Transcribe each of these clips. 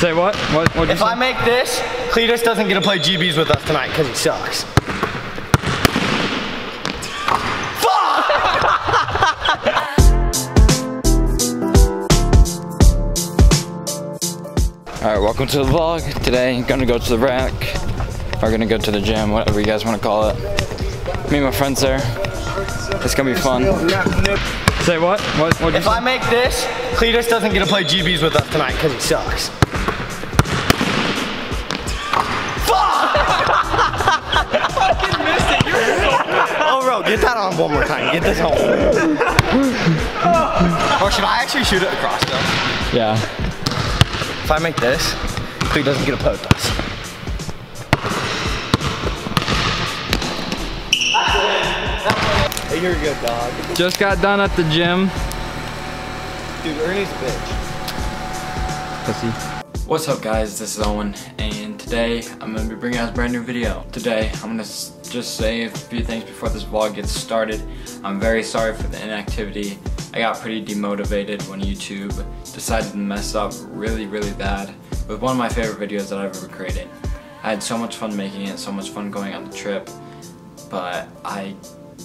Say what? What'd you say? If I make this, Cletus doesn't get to play GBs with us tonight because he sucks. Alright, welcome to the vlog. Today, I'm gonna go to the rack, or gonna go to the gym, whatever you guys wanna call it. Me and my friends there. It's gonna be fun. Say what? What'd you say? If I make this, Cletus doesn't get to play GBs with us tonight because he sucks. Fuck! I fucking missed it. You're so bad. Oh, bro, get that on one more time. Get this home. Or should I actually shoot it across though? Yeah. If I make this, Cleo doesn't get a post us. Hey, you're a good dog. Just got done at the gym. Dude, Ernie's a bitch. Pussy. What's up, guys? This is Owen, and today I'm gonna be bringing out a brand new video. Today, I'm gonna just say a few things before this vlog gets started. I'm very sorry for the inactivity. I got pretty demotivated when YouTube decided to mess up really, really bad with one of my favorite videos that I've ever created. I had so much fun making it, so much fun going on the trip, but I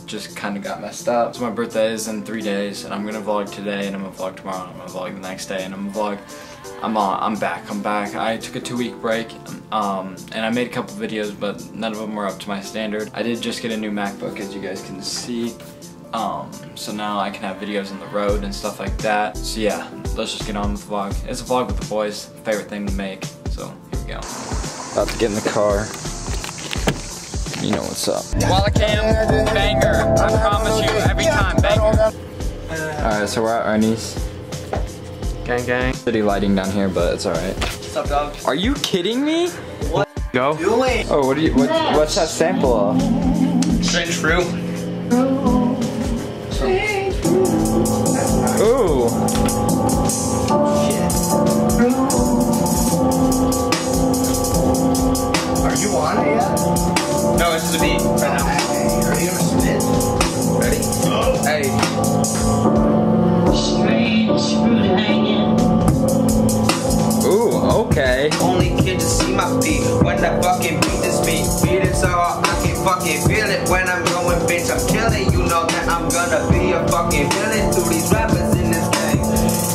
just kind of got messed up. So my birthday is in 3 days, and I'm gonna vlog today, and I'm gonna vlog tomorrow, and I'm gonna vlog the next day, and I'm gonna vlog. I'm back. I took a 2-week break, and I made a couple videos, but none of them were up to my standard. I did just get a new MacBook, as you guys can see. So now I can have videos on the road and stuff like that. So yeah, let's just get on with the vlog. It's a vlog with the boys, favorite thing to make. So here we go. About to get in the car. You know what's up. Walla cam, banger. I promise you, every time, banger. Alright, so we're at Ernie's. Gang gang. City lighting down here, but it's alright. What's up, dog? Are you kidding me? What? Go. Doing? Oh, what do you? What's that sample of? Strange fruit. Ooh. Are you on it yet? No, it's the beat right now. Hey, are you gonna spit? Ready? Oh. Hey. Strange food hanging. Ooh, okay. Only kid to see my feet when I fucking beat this beat. Beat it so I can fucking feel it when I'm going, bitch. I'm killing. You know that I'm gonna be a fucking villain through these rappers.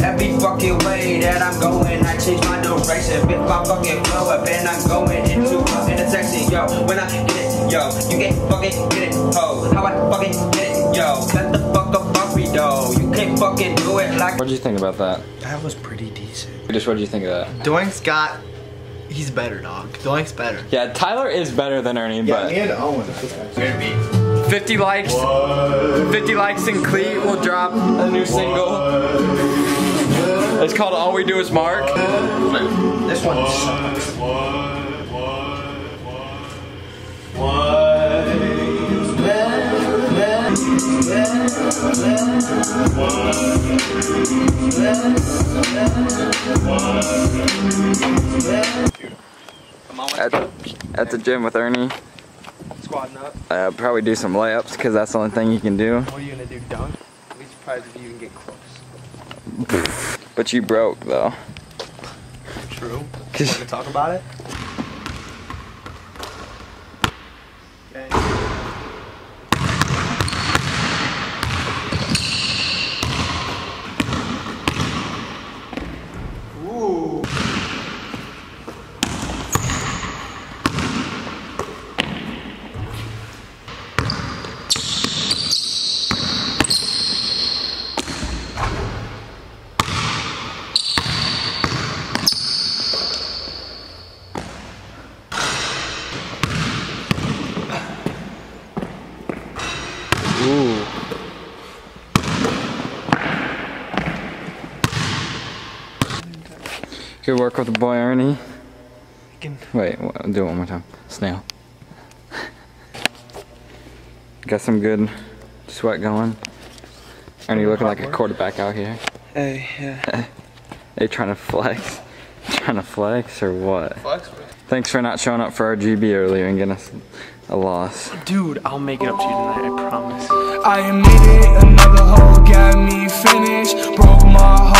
Every fucking way that I'm going, I change my direction. With my fucking blow up and I'm going into an intersection. Yo, when I hit it, yo, you can't fucking get it, ho. How I fucking get it, yo. Let the fuck up Buffy, though. You can't fucking do it like. What did you think about that? That was pretty decent. Just what did you think of that? Doink's got, he's better, dog. Doink's better. Yeah, Tyler is better than Ernie, yeah, but. Yeah, and Owen. Good beat. 50 likes, what? 50 likes and Clee will drop a new single. What? It's called All We Do Is Mark. What? This one sucks. At the gym with Ernie. Squatting up. I'll probably do some layups because that's the only thing you can do. What are you gonna do, dunk? I'd be surprised if you even get close. But you broke though. True. You wanna talk about it? Okay. Ooh. Good work with the boy Ernie. Wait, I'll do it one more time. Snail. Got some good sweat going. Ernie looking like a quarterback out here. Hey, yeah. They trying to flex. Trying to flex or what? Flex. Thanks for not showing up for our GB earlier and getting us a loss. Dude, I'll make it up to you tonight, I promise. I made it, another hole got me finished. Broke my heart.